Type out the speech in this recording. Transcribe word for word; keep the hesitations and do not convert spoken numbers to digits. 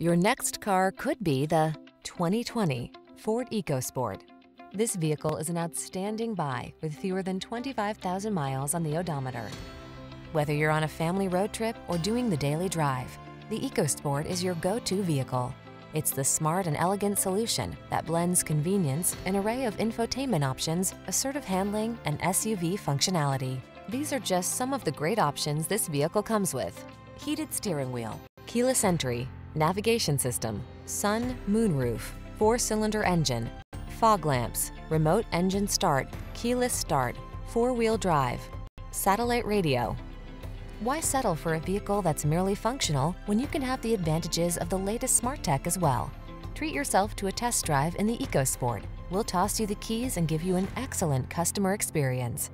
Your next car could be the twenty twenty Ford EcoSport. This vehicle is an outstanding buy with fewer than twenty-five thousand miles on the odometer. Whether you're on a family road trip or doing the daily drive, the EcoSport is your go-to vehicle. It's the smart and elegant solution that blends convenience, an array of infotainment options, assertive handling, and S U V functionality. These are just some of the great options this vehicle comes with: heated steering wheel, keyless entry, navigation system, sun, moon roof, four-cylinder engine, fog lamps, remote engine start, keyless start, four-wheel drive, satellite radio. Why settle for a vehicle that's merely functional when you can have the advantages of the latest smart tech as well? Treat yourself to a test drive in the EcoSport. We'll toss you the keys and give you an excellent customer experience.